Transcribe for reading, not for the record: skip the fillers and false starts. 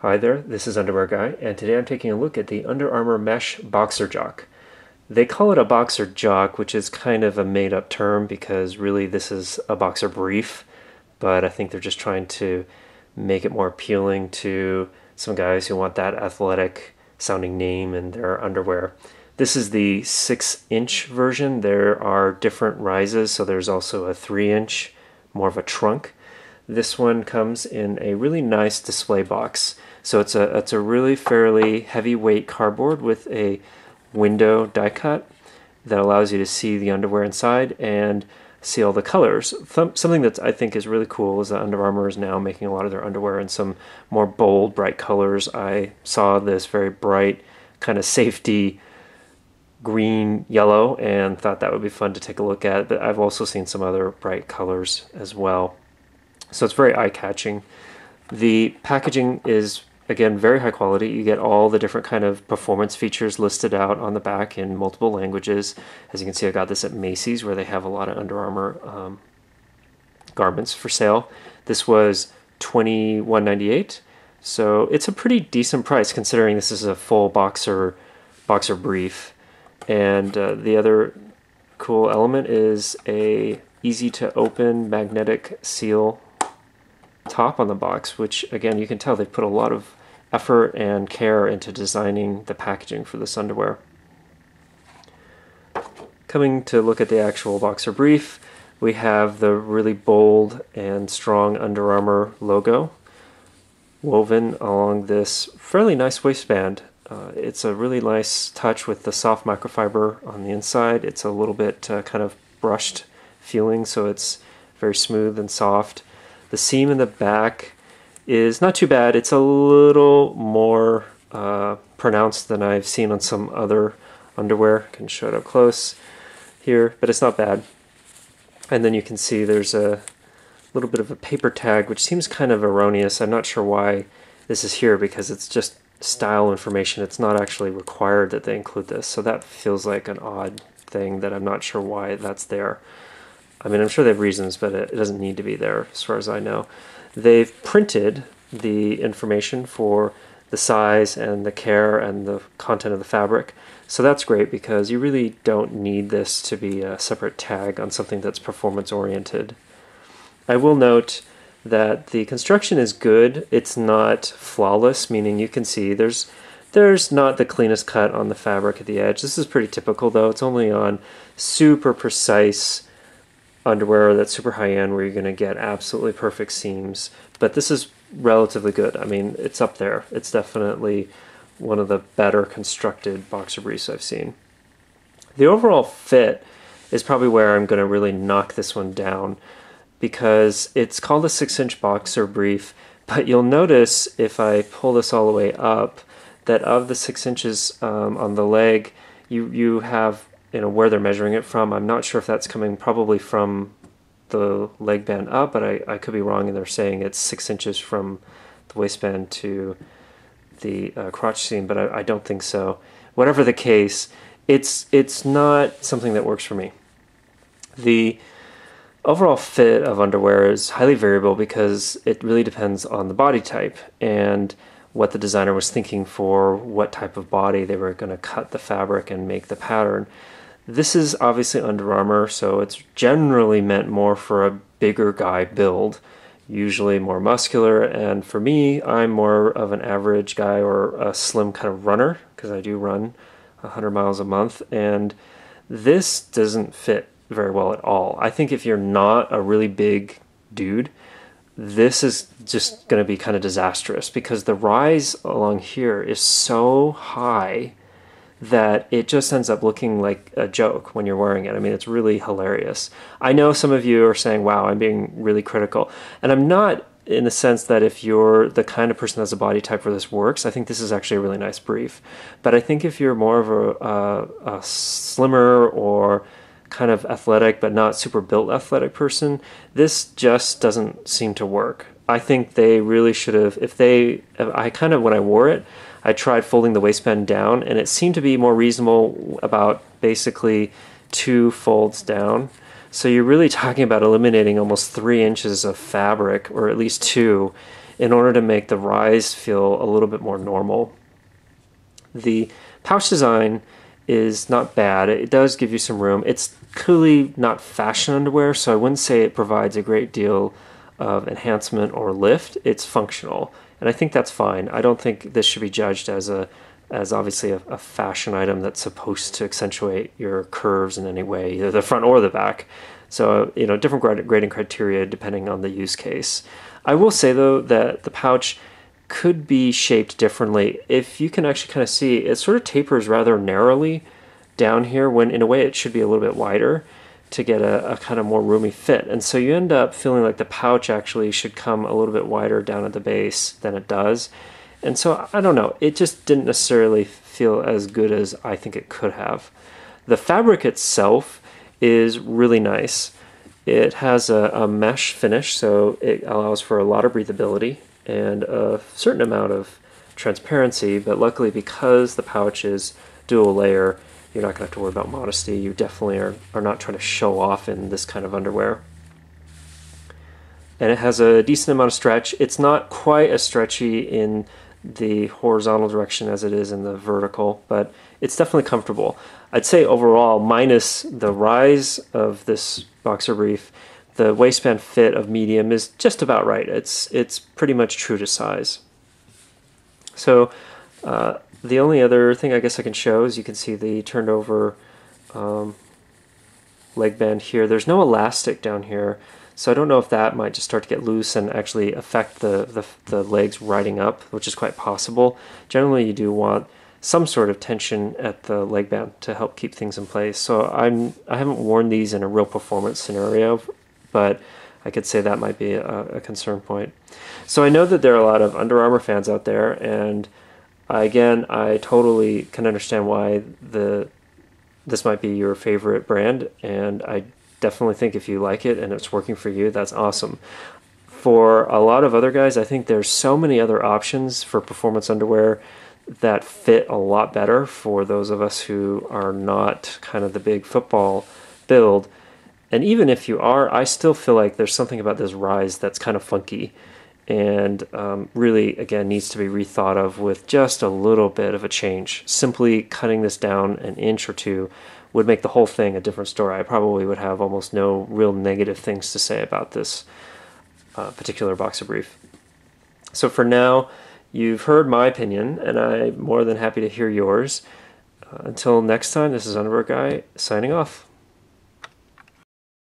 Hi there, this is Underwear Guy, and today I'm taking a look at the Under Armour Mesh Boxerjock. They call it a Boxerjock, which is kind of a made-up term because really this is a boxer brief, but I think they're just trying to make it more appealing to some guys who want that athletic-sounding name in their underwear. This is the 6-inch version. There are different rises, so there's also a 3-inch, more of a trunk. This one comes in a really nice display box. So it's a really fairly heavyweight cardboard with a window die cut that allows you to see the underwear inside and see all the colors. Something that I think is really cool is that Under Armour is now making a lot of their underwear in some more bold, bright colors. I saw this very bright kind of safety green, yellow, and thought that would be fun to take a look at. But I've also seen some other bright colors as well. So it's very eye-catching. The packaging is, again, very high quality. You get all the different kind of performance features listed out on the back in multiple languages. As you can see, I got this at Macy's, where they have a lot of Under Armour garments for sale. This was $21.98, so it's a pretty decent price considering this is a full boxer brief. And the other cool element is a easy-to-open magnetic seal top on the box, which, again, you can tell they've put a lot of effort and care into designing the packaging for this underwear. Coming to look at the actual boxer brief, we have the really bold and strong Under Armour logo woven along this fairly nice waistband. It's a really nice touch with the soft microfiber on the inside. It's a little bit kind of brushed feeling, so it's very smooth and soft. The seam in the back is not too bad. It's a little more pronounced than I've seen on some other underwear. I can show it up close here, but it's not bad. And then you can see there's a little bit of a paper tag, which seems kind of erroneous. I'm not sure why this is here because it's just style information. It's not actually required that they include this, so that feels like an odd thing that I'm not sure why that's there. I mean, I'm sure they have reasons, but it doesn't need to be there as far as I know. They've printed the information for the size and the care and the content of the fabric. So that's great because you really don't need this to be a separate tag on something that's performance-oriented. I will note that the construction is good. It's not flawless, meaning you can see there's not the cleanest cut on the fabric at the edge. This is pretty typical, though. It's only on super precise underwear that's super high-end where you're going to get absolutely perfect seams, but this is relatively good. I mean, it's up there. It's definitely one of the better constructed boxer briefs I've seen. The overall fit is probably where I'm going to really knock this one down because it's called a 6-inch boxer brief, but you'll notice if I pull this all the way up that of the 6 inches on the leg, you have, you know, where they're measuring it from. I'm not sure if that's coming probably from the leg band up, but I could be wrong, and they're saying it's 6 inches from the waistband to the crotch seam, but I don't think so. Whatever the case, it's not something that works for me. The overall fit of underwear is highly variable because it really depends on the body type and what the designer was thinking for what type of body they were going to cut the fabric and make the pattern. This is obviously Under Armour, so it's generally meant more for a bigger guy build, usually more muscular, and for me, I'm more of an average guy or a slim kind of runner, because I do run 100 miles a month, and this doesn't fit very well at all. I think if you're not a really big dude, this is just going to be kind of disastrous because the rise along here is so high that it just ends up looking like a joke when you're wearing it. I mean, it's really hilarious. I know some of you are saying, wow, I'm being really critical. And I'm not, in the sense that if you're the kind of person that's a body type where this works, I think this is actually a really nice brief. But I think if you're more of a slimmer or kind of athletic but not super built athletic person, this just doesn't seem to work. I think they really should have, when I wore it, I tried folding the waistband down and it seemed to be more reasonable, about basically 2 folds down. So you're really talking about eliminating almost 3 inches of fabric, or at least 2, in order to make the rise feel a little bit more normal. The pouch design is not bad. It does give you some room. It's clearly not fashion underwear, so I wouldn't say it provides a great deal of enhancement or lift. It's functional, and I think that's fine. I don't think this should be judged as obviously a fashion item that's supposed to accentuate your curves in any way, either the front or the back. So, you know, different grading criteria depending on the use case. I will say, though, that the pouch could be shaped differently. If you can actually kind of see, it sort of tapers rather narrowly down here when, in a way, it should be a little bit wider to get a kind of more roomy fit. And so you end up feeling like the pouch actually should come a little bit wider down at the base than it does. And so, I don't know, it just didn't necessarily feel as good as I think it could have. The fabric itself is really nice. It has a mesh finish, so it allows for a lot of breathability and a certain amount of transparency, but luckily, because the pouch is dual layer, you're not gonna have to worry about modesty. You definitely are not trying to show off in this kind of underwear. And it has a decent amount of stretch. It's not quite as stretchy in the horizontal direction as it is in the vertical, but it's definitely comfortable. I'd say overall, minus the rise of this boxer brief, the waistband fit of medium is just about right. It's pretty much true to size. So the only other thing I guess I can show is you can see the turned over leg band here. There's no elastic down here, so I don't know if that might just start to get loose and actually affect the legs riding up, which is quite possible. Generally, you do want some sort of tension at the leg band to help keep things in place. So I haven't worn these in a real performance scenario, but I could say that might be a concern point. So I know that there are a lot of Under Armour fans out there, and I totally can understand why this might be your favorite brand, and I definitely think if you like it and it's working for you, that's awesome. For a lot of other guys, I think there's so many other options for performance underwear that fit a lot better for those of us who are not kind of the big football build. And even if you are, I still feel like there's something about this rise that's kind of funky and really, again, needs to be rethought of with just a little bit of a change. Simply cutting this down an inch or two would make the whole thing a different story. I probably would have almost no real negative things to say about this particular boxer brief. So for now, you've heard my opinion, and I'm more than happy to hear yours. Until next time, this is Underwear Guy signing off.